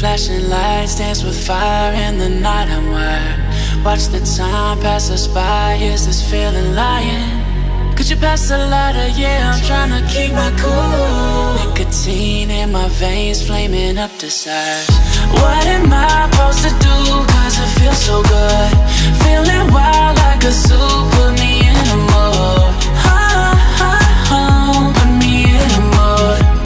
Flashing lights dance with fire in the night. I'm wired. Watch the time pass us by. Is this feeling lying? Could you pass the lighter? Yeah, I'm trying to keep my cool. Nicotine in my veins, flaming up desires. What am I supposed to do? Cause it feels so good. Feeling wild like a zoo. Put me in a mood. Put me in a mood.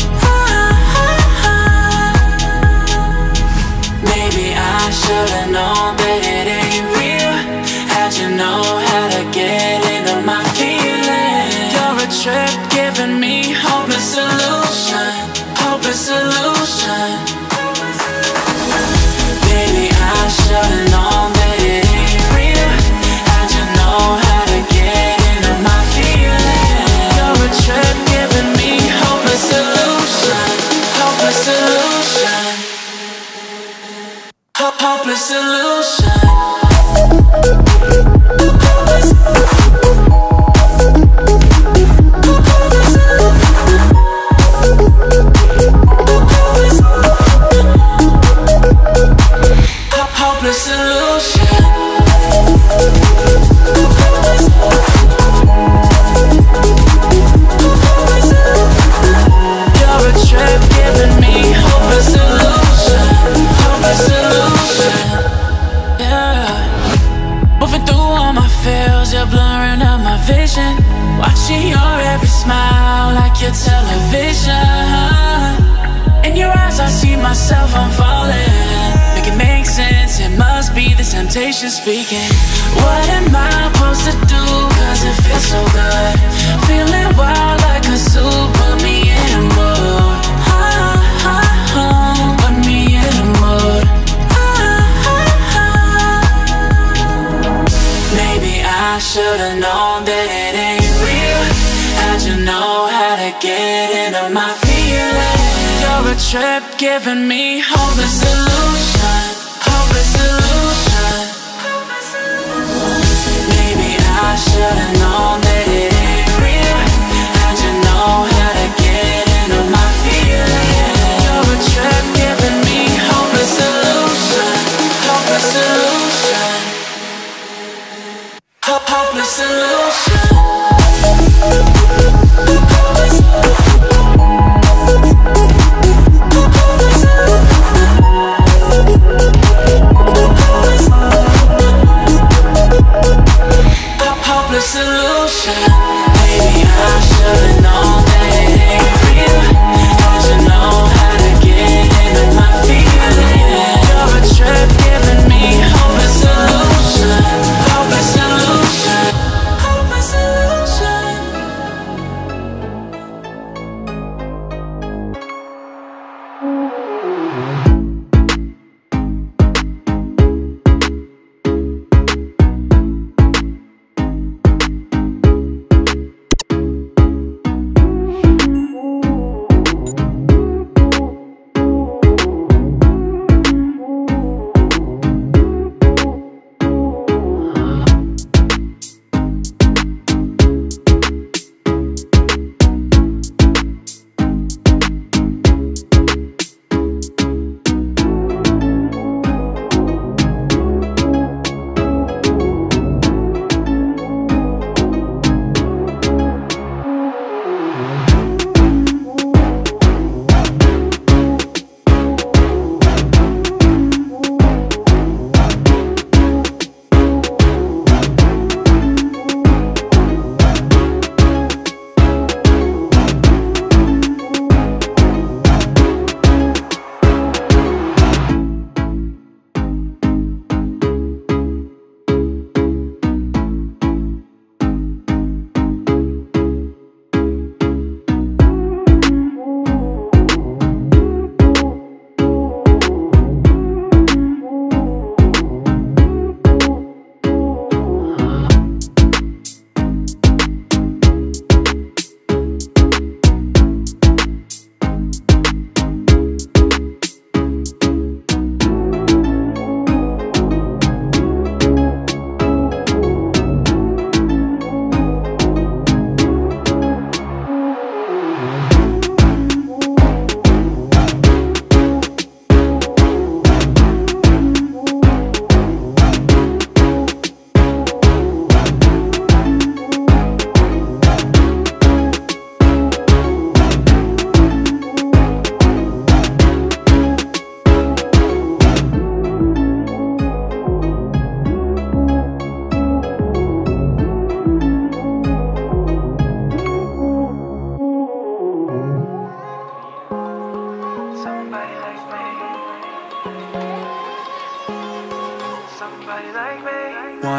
Maybe I should've known that it ain't real. How'd you know how to get into my feelings? You're a trip giving me hopeless illusion. Hopeless illusion. Maybe I should've known that it ain't real. How'd you know how to get into my feelings? You're a trip giving me hopeless illusion. Hopeless illusion. Hopeless illusion. Hopeless illusion. You're a trip giving me hopeless illusion. Hopeless illusion, yeah. Moving through all my feels, you're blurring up my vision. Watching your every smile like your television. In your eyes I see myself, I'm falling. Make it make sense, it must be this temptation speaking. What am I supposed to do? Cause it feels so good. Feeling wild like a zoo, put me in a mood. Put me in a mood. Maybe I should've known that it ain't real. How'd you know how to get into my feelings? You're a trip giving me hopeless illusion. Hopeless illusion. Maybe I should've known that it ain't real. How'd you know how to get into my feelings? You're a trip giving me hopeless illusion. Hopeless illusion. Hopeless illusion. Hopeless illusion.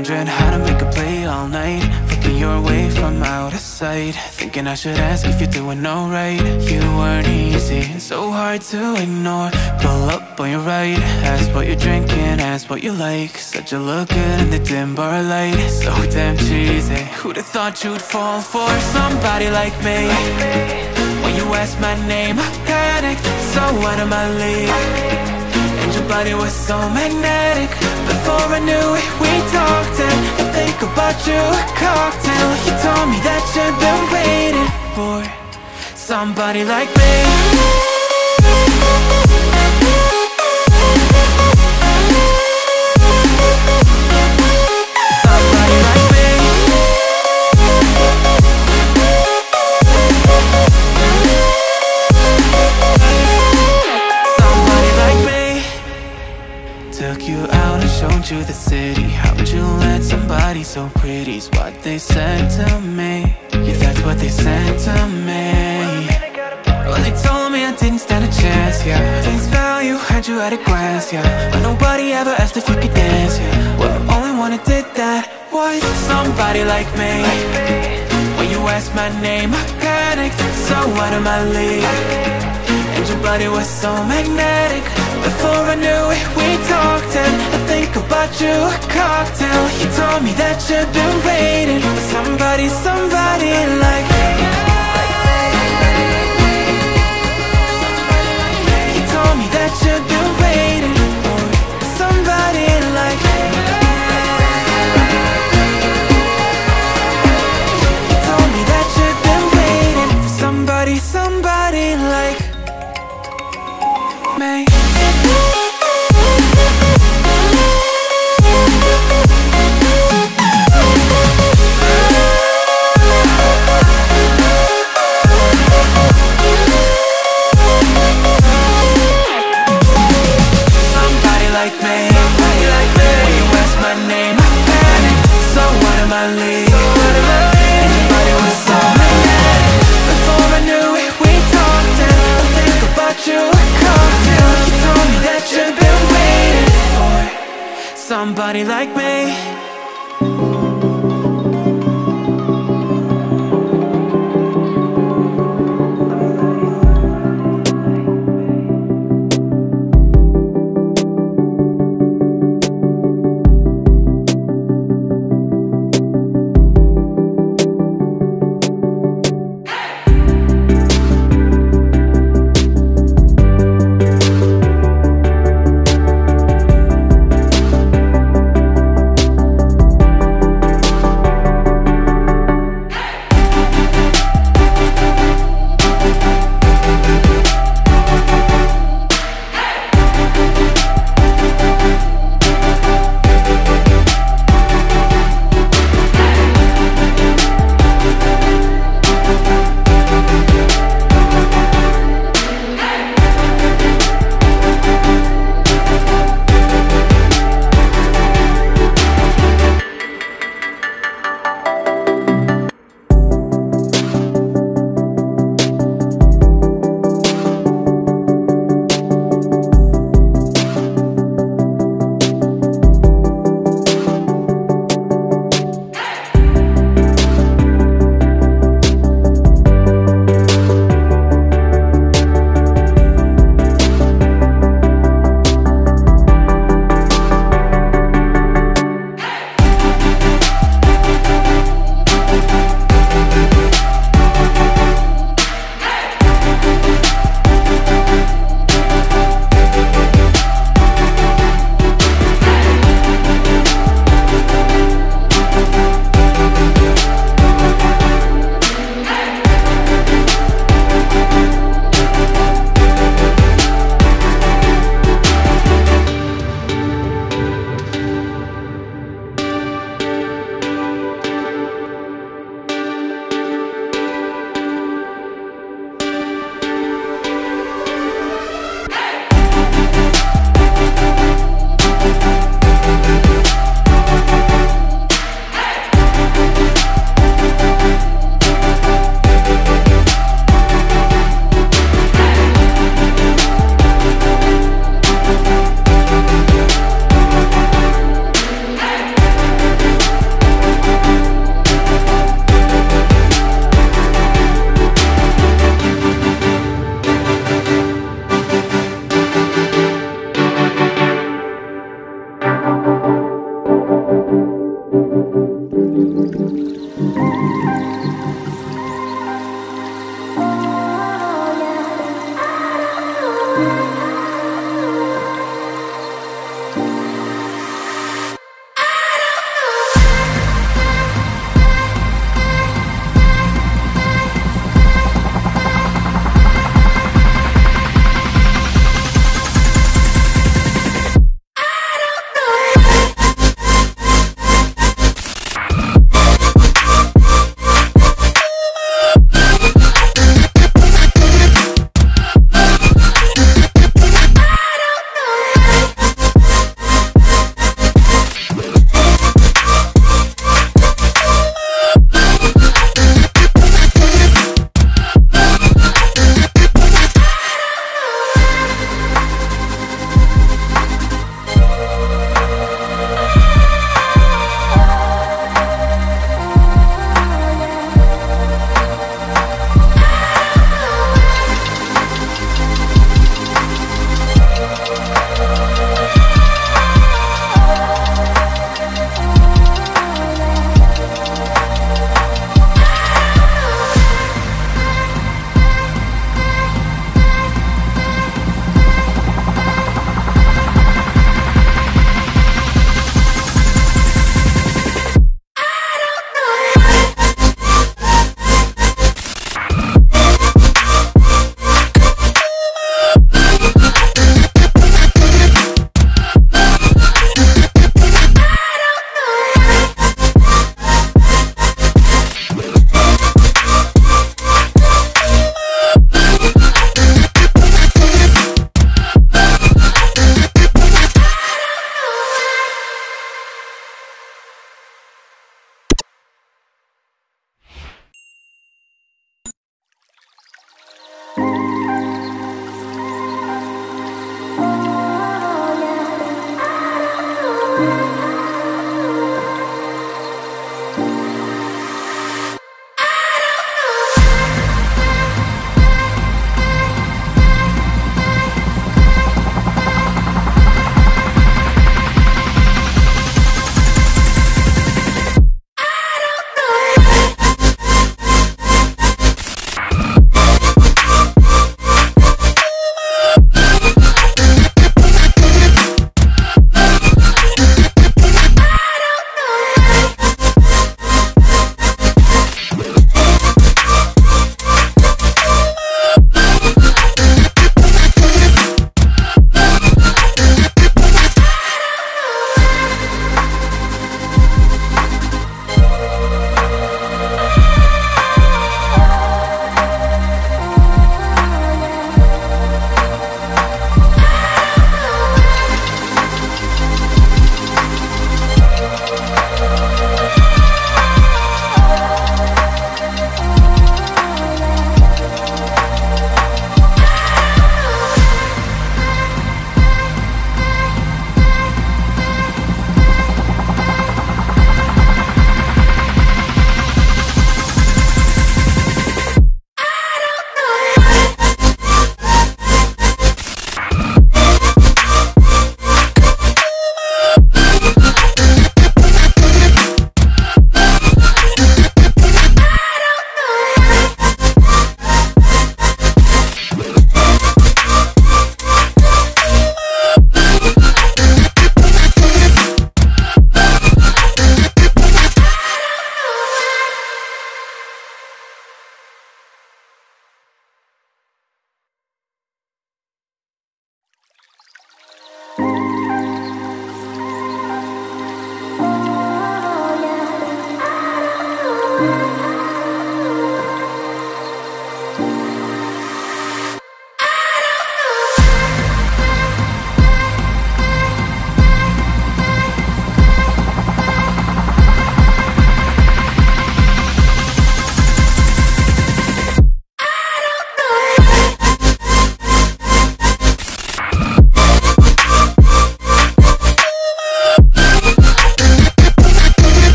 wondering how to make a play all night, looking your way from out of sight, thinking I should ask if you're doing alright. You weren't easy and so hard to ignore. Pull up on your right, ask what you're drinking, ask what you like. Said you look good in the dim bar light, so damn cheesy. Who'd have thought you'd fall for somebody like me? When you asked my name, I panicked, so out of my league. Your body was so magnetic. Before I knew it, we talked, and I think about you a cocktail. You told me that you'd been waiting for somebody like me. Somebody like me. Took you out and showed you the city. How'd you let somebody so pretty's what they said to me? Yeah, that's what they said to me. Well, they told me I didn't stand a chance, yeah. Things value, had you at a glance, yeah. But nobody ever asked if you could dance, yeah. Well, only one who did that was somebody like me. When you asked my name, I panicked, so out of my league. And your body was so magnetic. Before I knew it, we talked, and I think about you a cocktail. You told me that you'd been waiting for somebody, somebody like me. You told me that you'd been waiting for somebody like me. You told me that you'd been waiting for somebody, somebody like me. May somebody like me.